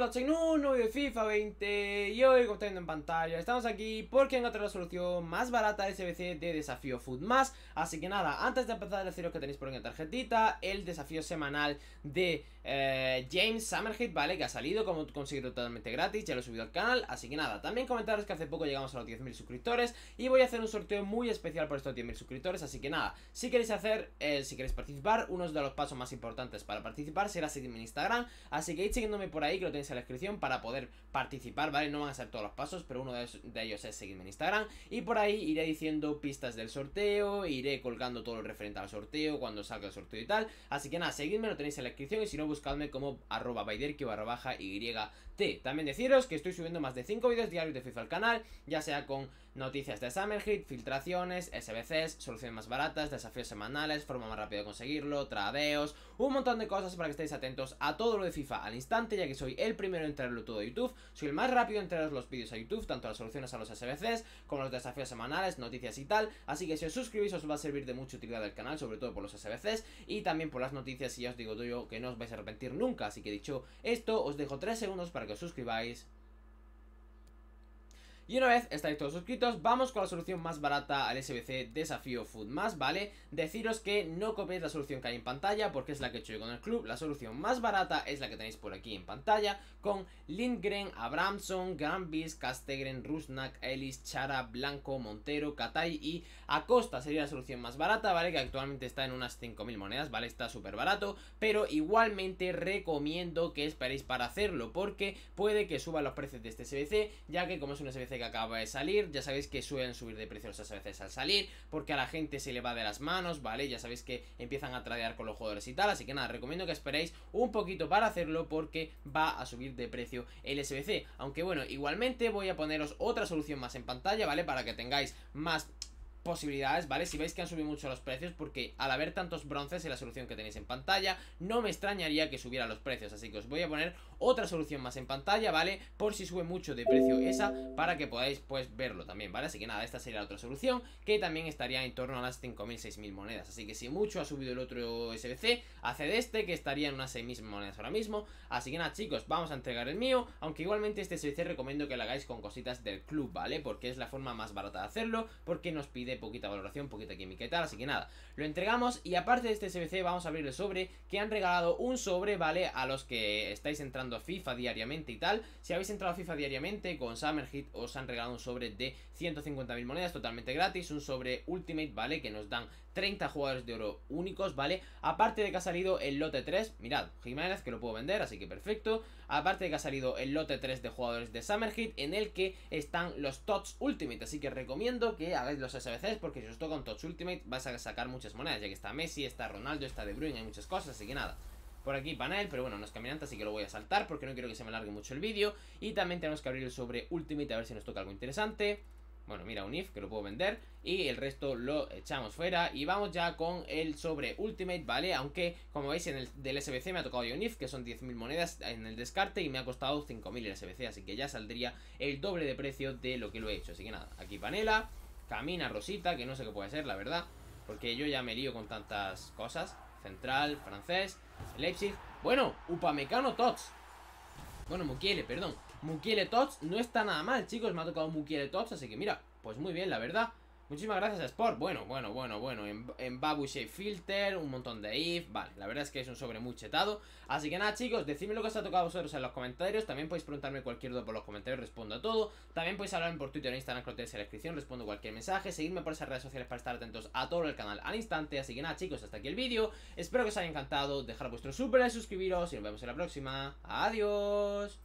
Hola, soy Nuno de FIFA 20 y hoy, como está viendo en pantalla, estamos aquí porque encontré la solución más barata de SBC de desafío FUTMAS. Así que nada, antes de empezar, deciros que tenéis por aquí en tarjetita el desafío semanal de James Summerhead, ¿vale? Que ha salido, como conseguirlo totalmente gratis, ya lo he subido al canal. Así que nada, también comentaros que hace poco llegamos a los 10.000 suscriptores y voy a hacer un sorteo muy especial por estos 10.000 suscriptores. Así que nada, si queréis participar, uno de los pasos más importantes para participar será seguirme en Instagram. Así que id siguiéndome por ahí, que lo tenéis en la descripción para poder participar, ¿vale? No van a ser todos los pasos, pero uno de ellos es seguirme en Instagram. Y por ahí iré diciendo pistas del sorteo, iré colgando todo lo referente al sorteo, cuando salga el sorteo y tal. Así que nada, seguidme, lo tenéis en la descripción. Y si no, buscadme como @ByDeerky _YT. También deciros que estoy subiendo más de 5 vídeos diarios de FIFA al canal, ya sea con noticias de Summerhead, filtraciones, SBCs, soluciones más baratas, desafíos semanales, forma más rápida de conseguirlo, tradeos, un montón de cosas para que estéis atentos a todo lo de FIFA al instante, ya que soy el primero en traerlo todo a YouTube, soy el más rápido en traeros los vídeos a YouTube, tanto las soluciones a los SBCs como los desafíos semanales, noticias y tal. Así que si os suscribís os va a servir de mucha utilidad el canal, sobre todo por los SBCs y también por las noticias, y ya os digo yo que no os vais a arrepentir nunca. Así que dicho esto, os dejo 3 segundos para que os suscribáis. Y una vez estáis todos suscritos, vamos con la solución más barata al SBC Desafío FUTMAS, ¿vale? Deciros que no copiéis la solución que hay en pantalla, porque es la que he hecho yo con el club. La solución más barata es la que tenéis por aquí en pantalla, con Lindgren, Abramson, Gambis, Castegren, Rusnak, Ellis, Chara, Blanco, Montero, Katay y Acosta. Sería la solución más barata, ¿vale? Que actualmente está en unas 5.000 monedas, ¿vale? Está súper barato, pero igualmente recomiendo que esperéis para hacerlo, porque puede que suban los precios de este SBC, ya que como es un SBC que acaba de salir, ya sabéis que suelen subir de precios a veces al salir, porque a la gente se le va de las manos, ¿vale? Ya sabéis que empiezan a tradear con los jugadores y tal. Así que nada, recomiendo que esperéis un poquito para hacerlo, porque va a subir de precio el SBC, aunque bueno, igualmente voy a poneros otra solución más en pantalla, ¿vale? Para que tengáis más posibilidades, ¿vale? Si veis que han subido mucho los precios, porque al haber tantos bronces en la solución que tenéis en pantalla, no me extrañaría que subiera los precios. Así que os voy a poner otra solución más en pantalla, ¿vale? Por si sube mucho de precio esa, para que podáis pues verlo también, ¿vale? Así que nada, esta sería la otra solución, que también estaría en torno a las 5.000, 6.000 monedas. Así que si mucho ha subido el otro SBC, haced este, que estaría en unas 6.000 monedas ahora mismo. Así que nada, chicos, vamos a entregar el mío, aunque igualmente este SBC recomiendo que lo hagáis con cositas del club, ¿vale? Porque es la forma más barata de hacerlo, porque nos pide poquita valoración, poquita química y tal. Así que nada, lo entregamos. Y aparte de este SBC, vamos a abrir el sobre, que han regalado un sobre, ¿vale? A los que estáis entrando a FIFA diariamente y tal. Si habéis entrado a FIFA diariamente con Summerhead, os han regalado un sobre de 150.000 monedas totalmente gratis, un sobre Ultimate, ¿vale? Que nos dan 30 jugadores de oro únicos, ¿vale? Aparte de que ha salido el lote 3, mirad, Jiménez, que lo puedo vender, así que perfecto. Aparte de que ha salido el lote 3 de jugadores de Summerhead, en el que están los TOTS Ultimate, así que recomiendo que hagáis los SBC, porque si os toca un Touch Ultimate vais a sacar muchas monedas, ya que está Messi, está Ronaldo, está De Bruyne, hay muchas cosas. Así que nada, por aquí panel, pero bueno, no es caminante, así que lo voy a saltar porque no quiero que se me alargue mucho el vídeo. Y también tenemos que abrir el sobre Ultimate, a ver si nos toca algo interesante. Bueno, mira, un IF que lo puedo vender y el resto lo echamos fuera. Y vamos ya con el sobre Ultimate, ¿vale? Aunque, como veis, en el del SBC me ha tocado ya un IF, que son 10.000 monedas en el descarte, y me ha costado 5.000 el SBC, así que ya saldría el doble de precio de lo que lo he hecho. Así que nada, aquí panela. Camina Rosita, que no sé qué puede ser, la verdad, porque yo ya me lío con tantas cosas. Central, francés, Leipzig. Bueno, Upamecano Tots. Bueno, Mukiele, perdón. Mukiele Tots no está nada mal, chicos. Me ha tocado Mukiele Tots, así que mira, pues muy bien, la verdad. Muchísimas gracias a Sport. Bueno, en Babu Shape Filter, un montón de if. Vale, la verdad es que es un sobre muy chetado. Así que nada, chicos, decidme lo que os ha tocado a vosotros en los comentarios. También podéis preguntarme cualquier duda por los comentarios, respondo a todo. También podéis hablarme por Twitter o Instagram, que lo tenéis en la descripción, respondo cualquier mensaje. Seguidme por esas redes sociales para estar atentos a todo el canal al instante. Así que nada, chicos, hasta aquí el vídeo. Espero que os haya encantado. Dejar vuestro super like, suscribiros y nos vemos en la próxima. Adiós.